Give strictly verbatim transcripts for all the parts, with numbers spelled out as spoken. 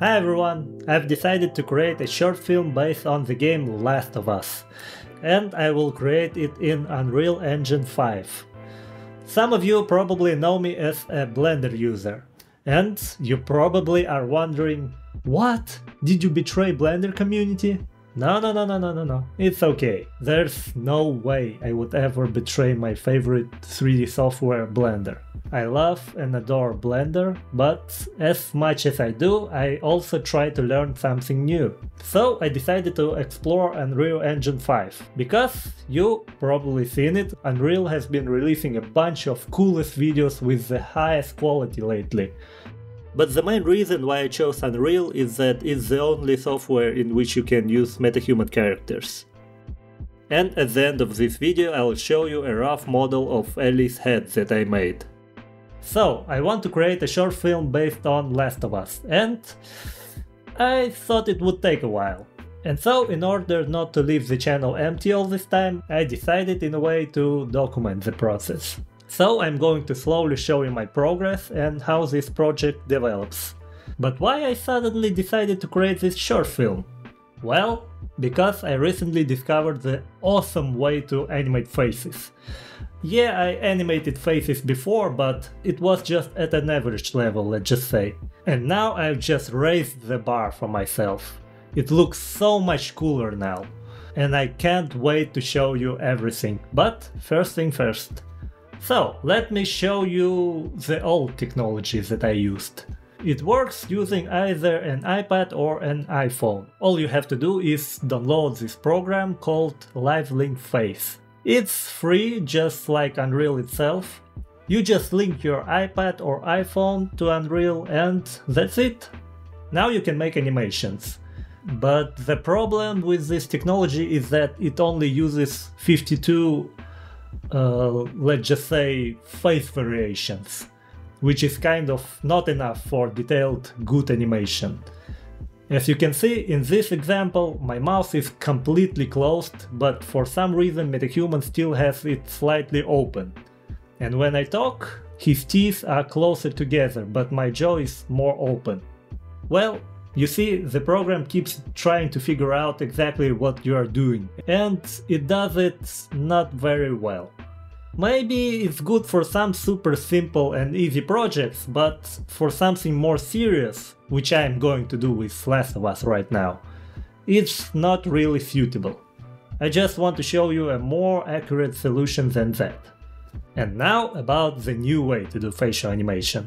Hi everyone! I've decided to create a short film based on the game The Last of Us, and I will create it in Unreal Engine five. Some of you probably know me as a Blender user, and you probably are wondering, what? Did you betray Blender community? No, no, no, no, no, no, no, it's okay. There's no way I would ever betray my favorite three D software, Blender. I love and adore Blender, but as much as I do, I also try to learn something new. So I decided to explore Unreal Engine five. Because you probably seen it, Unreal has been releasing a bunch of coolest videos with the highest quality lately. But the main reason why I chose Unreal is that it's the only software in which you can use MetaHuman characters. And at the end of this video I'll show you a rough model of Ellie's head that I made. So, I want to create a short film based on Last of Us, and I thought it would take a while. And so, in order not to leave the channel empty all this time, I decided in a way to document the process. So, I'm going to slowly show you my progress and how this project develops. But why I suddenly decided to create this short film? Well, because I recently discovered the awesome way to animate faces. Yeah, I animated faces before, but it was just at an average level, let's just say. And now I've just raised the bar for myself. It looks so much cooler now. And I can't wait to show you everything. But first thing first. So, let me show you the old technology that I used. It works using either an iPad or an iPhone. All you have to do is download this program called Live Link Face. It's free, just like Unreal itself. You just link your iPad or iPhone to Unreal and that's it. Now you can make animations. But the problem with this technology is that it only uses fifty-two Uh, let's just say face variations, which is kind of not enough for detailed good animation. As you can see in this example, my mouth is completely closed, but for some reason MetaHuman still has it slightly open. And when I talk, his teeth are closer together, but my jaw is more open. Well, you see, the program keeps trying to figure out exactly what you are doing, and it does it not very well. Maybe it's good for some super simple and easy projects, but for something more serious, which I am going to do with Last of Us right now, it's not really suitable. I just want to show you a more accurate solution than that. And now about the new way to do facial animation.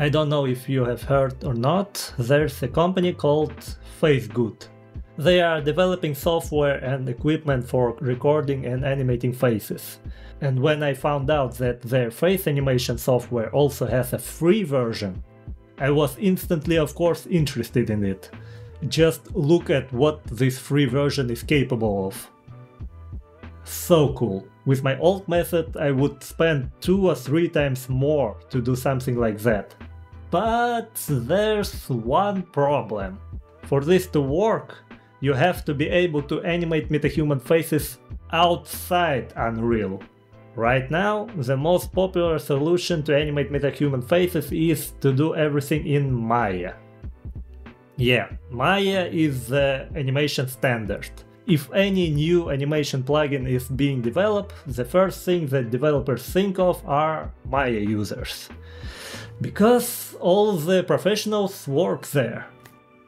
I don't know if you have heard or not, there's a company called FaceGood. They are developing software and equipment for recording and animating faces. And when I found out that their face animation software also has a free version, I was instantly, of course, interested in it. Just look at what this free version is capable of. So cool. With my old method, I would spend two or three times more to do something like that. But there's one problem. For this to work, you have to be able to animate MetaHuman faces outside Unreal. Right now, the most popular solution to animate MetaHuman faces is to do everything in Maya. Yeah, Maya is the animation standard. If any new animation plugin is being developed, the first thing that developers think of are Maya users. Because all the professionals work there.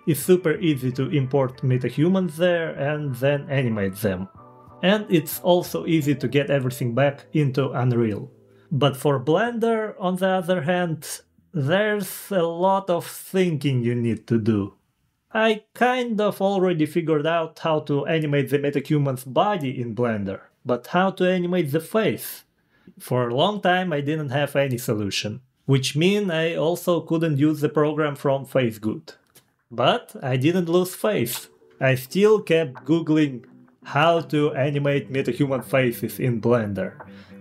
It's super easy to import MetaHumans there and then animate them. And it's also easy to get everything back into Unreal. But for Blender, on the other hand, there's a lot of thinking you need to do. I kind of already figured out how to animate the MetaHuman's body in Blender, but how to animate the face? For a long time I didn't have any solution, which means I also couldn't use the program from FaceGood. But I didn't lose faith. I still kept googling how to animate MetaHuman faces in Blender.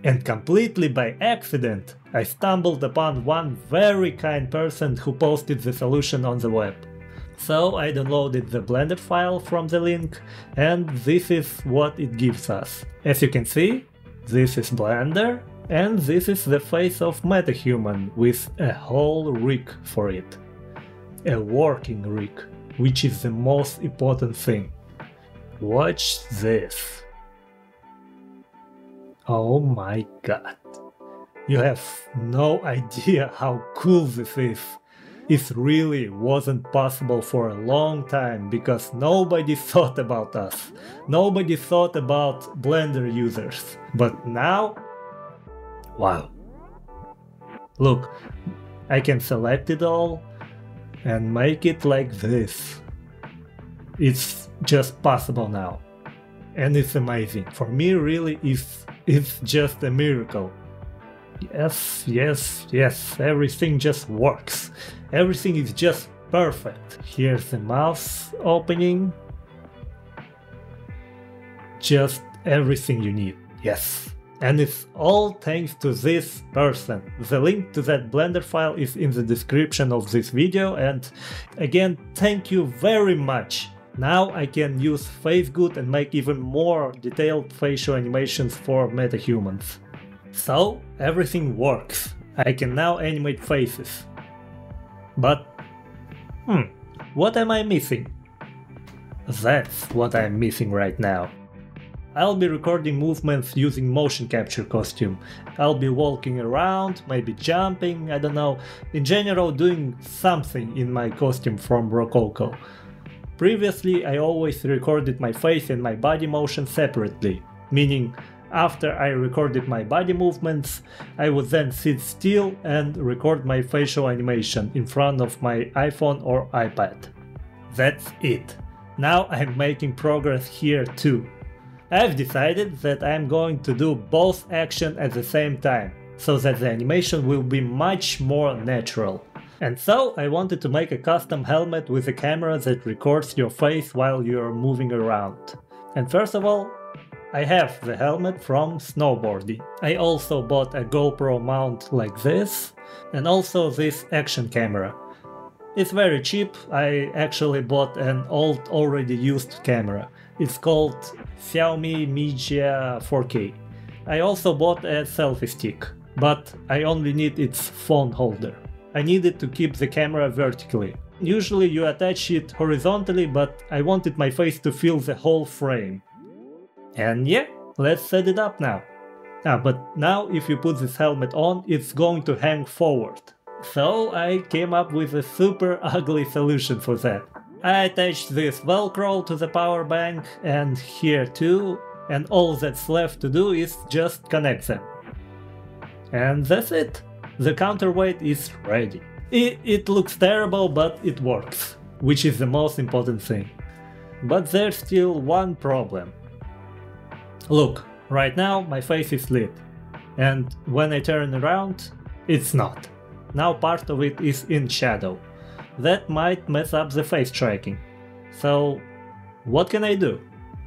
And completely by accident, I stumbled upon one very kind person who posted the solution on the web. So I downloaded the Blender file from the link, and this is what it gives us. As you can see, this is Blender, and this is the face of MetaHuman with a whole rig for it. a working rig, which is the most important thing. Watch this. Oh my god. You have no idea how cool this is. It really wasn't possible for a long time because nobody thought about us. Nobody thought about Blender users. But now, wow. Look, I can select it all and make it like this. It's just possible now. And it's amazing. For me, really, it's, it's just a miracle. Yes, yes, yes, everything just works. Everything is just perfect. Here's the mouse opening. Just everything you need, yes. And it's all thanks to this person. The link to that Blender file is in the description of this video, and again, thank you very much. Now I can use FaceGood and make even more detailed facial animations for metahumans. So everything works. I can now animate faces. But, hmm, what am I missing? That's what I'm missing right now. I'll be recording movements using motion capture costume. I'll be walking around, maybe jumping, I don't know. In general, doing something in my costume from Rokoko. Previously, I always recorded my face and my body motion separately, meaning after I recorded my body movements, I would then sit still and record my facial animation in front of my iPhone or iPad. That's it. Now I'm making progress here too. I've decided that I'm going to do both actions at the same time, so that the animation will be much more natural. And so I wanted to make a custom helmet with a camera that records your face while you're moving around. And first of all, I have the helmet from snowboarding. I also bought a GoPro mount like this, and also this action camera. It's very cheap, I actually bought an old already used camera. It's called Xiaomi Mijia four K. I also bought a selfie stick, but I only need its phone holder. I needed to keep the camera vertically. Usually you attach it horizontally, but I wanted my face to fill the whole frame. And yeah, let's set it up now. Ah, but now if you put this helmet on, it's going to hang forward. So I came up with a super ugly solution for that. I attached this Velcro to the power bank and here too, and all that's left to do is just connect them. And that's it. The counterweight is ready. It, it looks terrible, but it works, which is the most important thing. But there's still one problem. Look, right now my face is lit, and when I turn around, it's not. Now part of it is in shadow. That might mess up the face tracking. So, what can I do?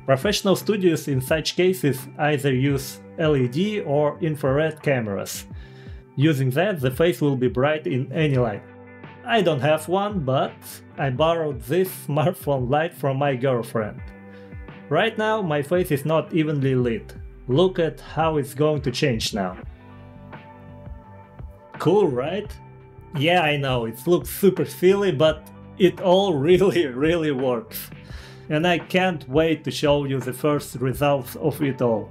Professional studios in such cases either use L E D or infrared cameras. Using that, the face will be bright in any light. I don't have one, but I borrowed this smartphone light from my girlfriend. Right now, my face is not evenly lit. Look at how it's going to change now. Cool, right? Yeah, I know, it looks super silly, but it all really, really works. And I can't wait to show you the first results of it all.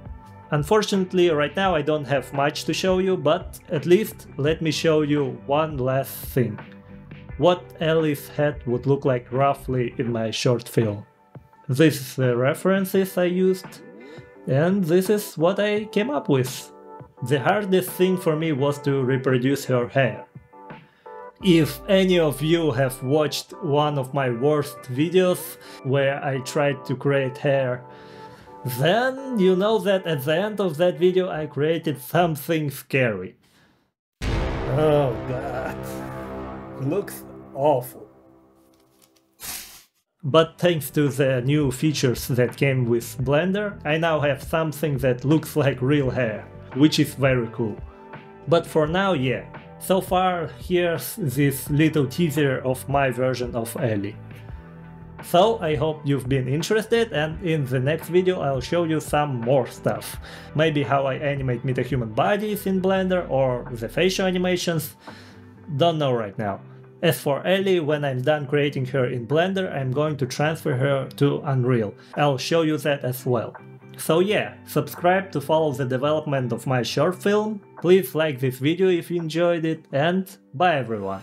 Unfortunately, right now I don't have much to show you, but at least let me show you one last thing. What Ellie's head would look like roughly in my short film. This is the references I used, and this is what I came up with. The hardest thing for me was to reproduce her hair. If any of you have watched one of my worst videos where I tried to create hair, then you know that at the end of that video I created something scary. Oh god, looks awful. But thanks to the new features that came with Blender, I now have something that looks like real hair, which is very cool. But for now, yeah. So far, here's this little teaser of my version of Ellie. So, I hope you've been interested, and in the next video I'll show you some more stuff. Maybe how I animate metahuman bodies in Blender or the facial animations. Don't know right now. As for Ellie, when I'm done creating her in Blender, I'm going to transfer her to Unreal. I'll show you that as well. So yeah, subscribe to follow the development of my short film, please like this video if you enjoyed it, and bye everyone!